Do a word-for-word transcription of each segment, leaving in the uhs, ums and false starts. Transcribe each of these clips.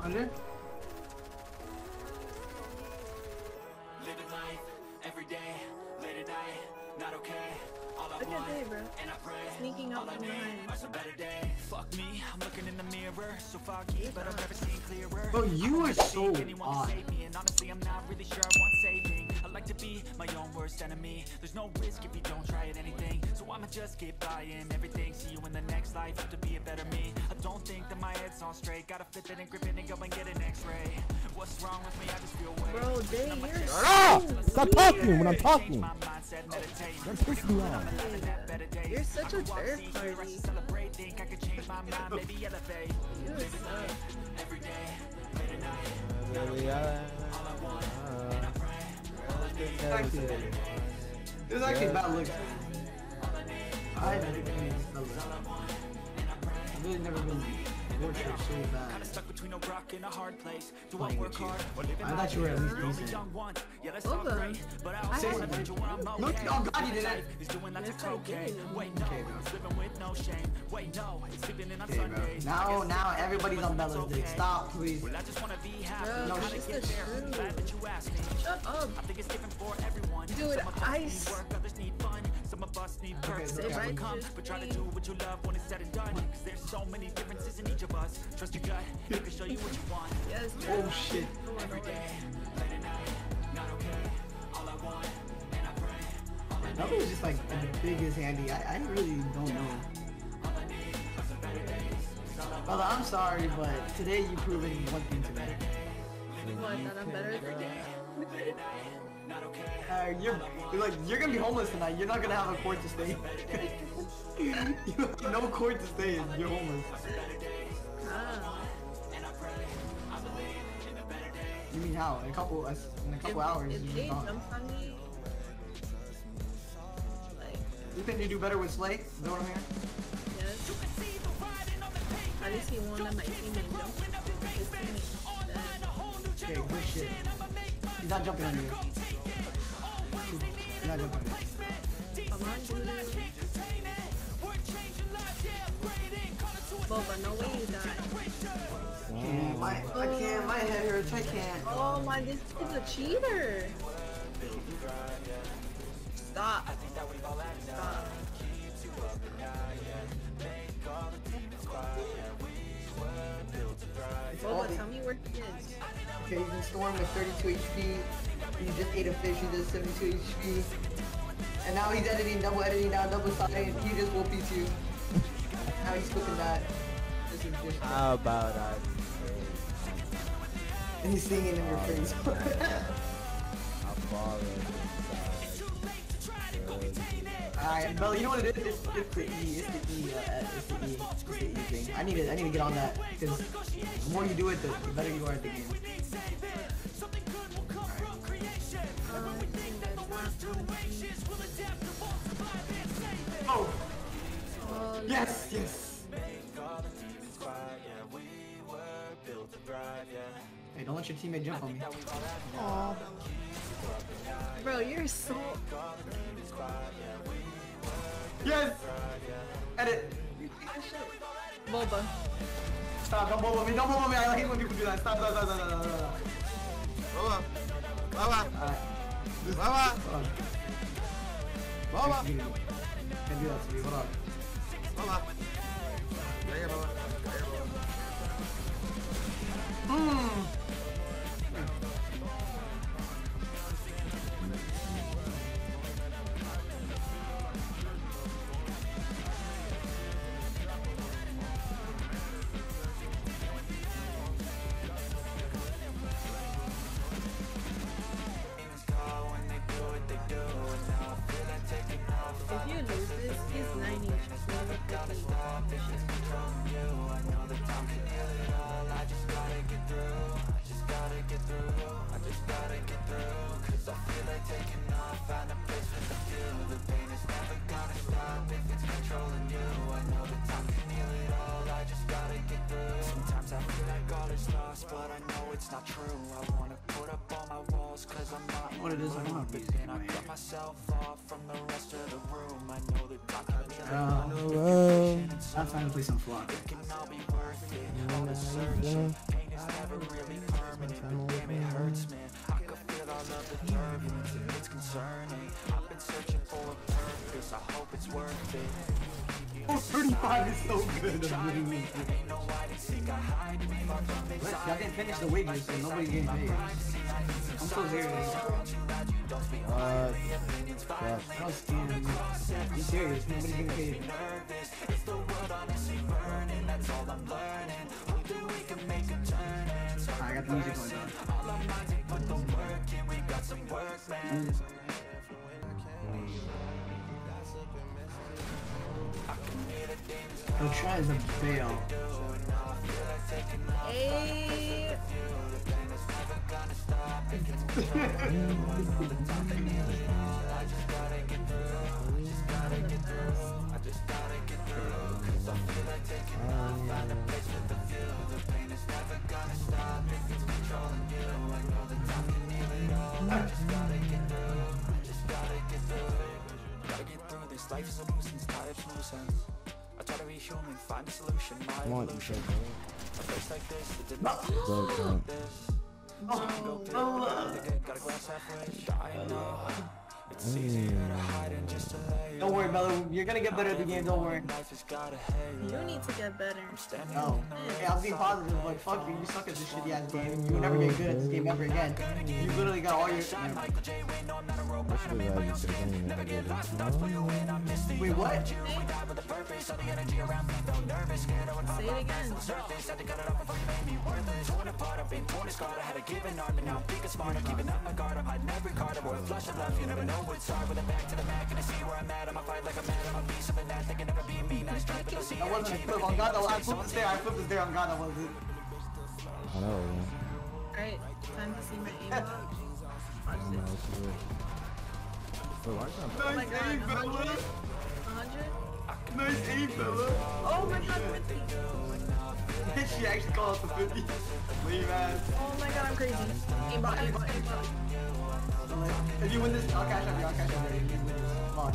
one hundred? Living life every day, late at night, not okay. All I want, and I pray, sneaking up on mine. Fuck me, I'm looking in the mirror, so foggy, but I've never seen clearer. Bro, you are so odd. And honestly, I'm not really sure I want saving. I like to be my own worst enemy. There's no risk if you don't try at anything. So I'ma just get buying everything. See you in the next life, have to be a better me. I don't think that my head's on straight. Gotta flip it and grip it and go and get an x-ray. What's wrong with me? I just feel way. Bro, dang, you're so stop talking when I'm talking. That's pissing me off. You're such a jerk, buddy. Think I could change my mind, maybe elevate. Every day, late at night. All I want, and I pray. It was actually about looking. I never been so I've really never been tortured so bad. Kind of stuck between a rock and a hard place. Do I work hard? I thought you were at least decent. Hold on. I haven't. Look, oh god, you did that. Yes, I did. Okay, bro. Wait, no, it's sleeping in on Sundays. Now, now everybody's on Bella's dick. Stop, please. Well, I just wanna be happy. No, she's the truth. Glad that you asked me. Shut up. I think it's different for everyone. Dude, ice. Others need fun. Some of us need perks. Everyone comes, but try to do what you love when it's said and done. Cause there's so many differences in each of us. Trust your gut. It can show you what you want. Yes. Oh shit. Every day, late at night, not okay. All I want, and I pray. That was just like the biggest handy. I, I really don't know. Well, I'm sorry, but today you're proving one thing to me. What? That I'm better every day. Uh, you're, you're like you're gonna be homeless tonight. You're not gonna have a court to stay in. You have no court to stay in. You're homeless. Ah. You mean how? In a couple, in a couple if, hours. If you're gone. Funny, like... You think you do better with Slay? Is that what I'm hearing? Yes. At least he won't let my team in, though. Okay, good shit. He's not jumping on me. He's not jumping on me. Come on, dude. Boba, no way you die. Yeah, my, oh. I can't, my head hurts, I can't. Oh my, this is a cheater. Stop. Stop. Boba, tell me where he is. Okay, he's in Storm with thirty-two H P. He just ate a fish, he does seventy-two H P. And now he's editing, double editing now, double siding. He just will beat you. Now he's cooking that. This is just how about I? And he's singing in your face. I'm falling. Alright, Bella, you know what it is? It's, it's the E, it's the E, uh, it's the E, it's the E thing. I need to, I need to get on that, because the more you do it, the, the better you are at the game. Right. Oh! Yes, yes! Hey, don't let your teammate jump on me. Aww. Bro, you're so... Yes! Edit! Boba. Stop, don't Boba me, don't Boba me, I hate when people do that. Stop, stop, stop, stop, stop, stop. Boba. Boba. Alright. Boba. Boba. Can do that to me, hold on. Boba. There you go, Boba. There you go, Boba. Mmm. What it is, I want to be and I cut myself off from the rest of the room. I know that I can't do it. I'm trying to play some Flock. It can all be worth it. On a search, pain is it's never really permanent, but damn it hurts, man. I could feel all of the turbulence, and it's concerning. I've been searching for a purpose, I hope it's worth it. four thirty-five is so good. Ain't no hide and seek, I hide me. I didn't finish the wages, so nobody gave me. I'm so serious. Uh, yeah, I'll stand. Be serious, nobody's gonna pay you. It's the world honestly burning, that's all I'm learning. Hope that we can make a turn and start. I got the music going on. All our minds ain't put the work in, we got some work, man. I'll try as a bail. Hey! Life is a nuisance, tired of loose ends. I try to be human, find a solution, my evolution. A place like this that did not exist this. Oh, no. Don't worry, Mello. You're gonna get better at the game. Don't worry. You need to get better. No. Hey, I was being positive. Like, fuck you. You suck at this shitty ass game. You will never get good at this game ever again. You literally got all your. No. Wait, what? Say it again. Given arm and now I'm thinking smart, I'm keeping up my guard, I'm hiding every card, I'm royal flush of love, you never know what's hard, with a back to the back, and I see where I'm at, I'm a fight like I'm mad, I'm a piece of a gnat, they can never be me, nice try, but I'll see you. I wasn't flip on God, I flipped this there, I flipped this there on God, I wasn't. I know, man. Alright, time to see my aim up. I don't know, this is it. Nice aim, fella! one hundred? Nice aim, fella! Oh my God, fifty! She actually called us the fifty. Leave ass. Oh my God, I'm crazy. Aimbot, aimbot, aimbot. If you win this, I'll cash out you, I'll cash out you. Come on.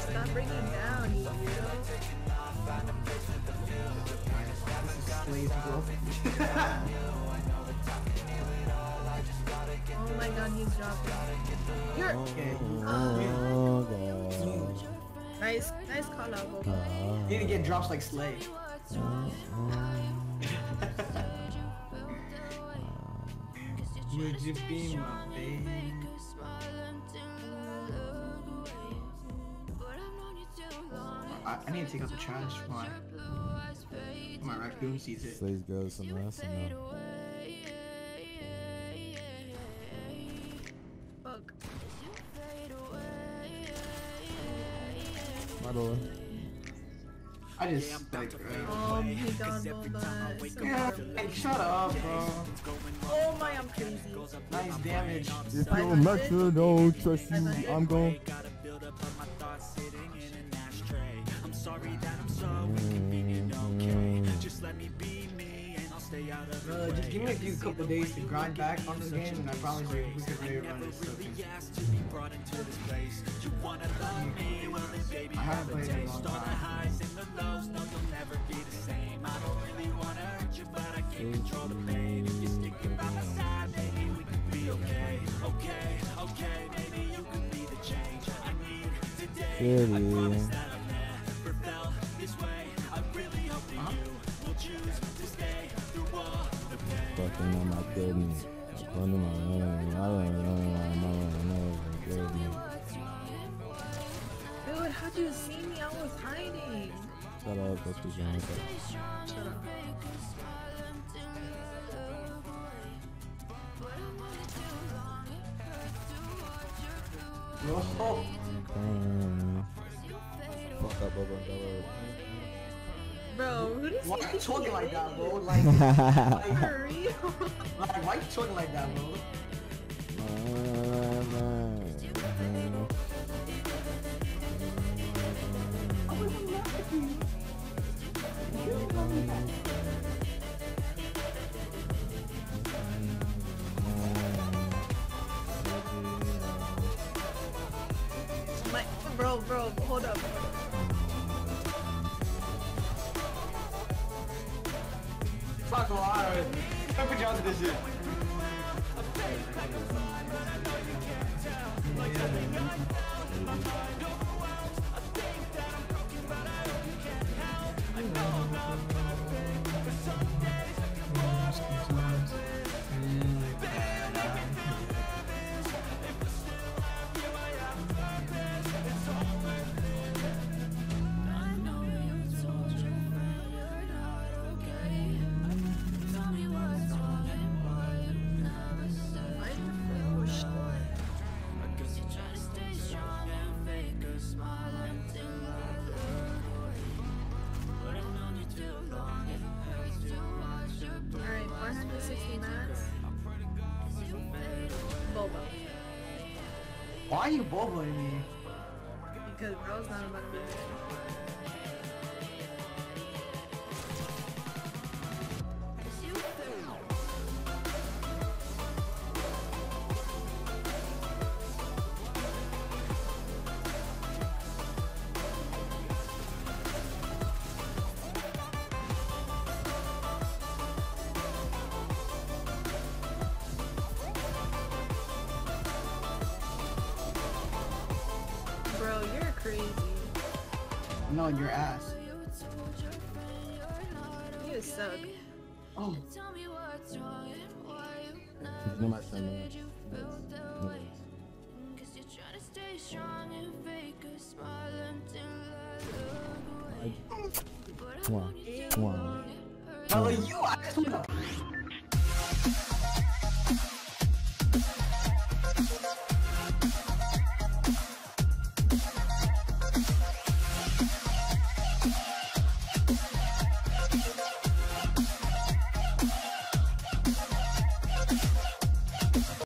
Stop breaking down, you. This is slaves, bro. Oh my God, he's dropping. You're okay. Oh God. Nice, nice call out, Bobo. You need to get drops like Slay. Would you be my baby? I, I need to take out the trash. My my raccoon sees it. Please go some less now. Fuck. My door. I just yeah, like, right? Oh my God, no, yeah, hey, shut up, bro. Oh my, I'm crazy. Nice damage. If you're a Mexican, don't trust you. I'm going. I'm sorry that I'm so inconvenient. Okay, just let me be me and I'll stay out of it. Just give me a few couple days to grind back on this game, and I promise you, we could really run this. I haven't played in a long time. Control the pain. If you're sticking by my side, maybe we could be okay. Okay, okay, maybe you could be the change I need today. I promise that I've never felt this way. I really hope that you will choose to stay through all the pain. Fucking on my goodness. I don't know, I don't know, I don't know. Dude, how'd you see me? I was hiding. Shut up, that's the game. Shut up. Oh. Fuck up, bro. Bro, who does why are you talking like that, bro? Like, like, for real? Like, why are you talking like that, bro? I was in love with you. You were loving that. Bro, bro, hold up. Hold up. 了，他不讲你这些。Why are you boboing me? Because bro's not about to Bro, you're crazy. No, your ass. You suck. Oh. No, my son. Come on. Come on. How are you? I just want to.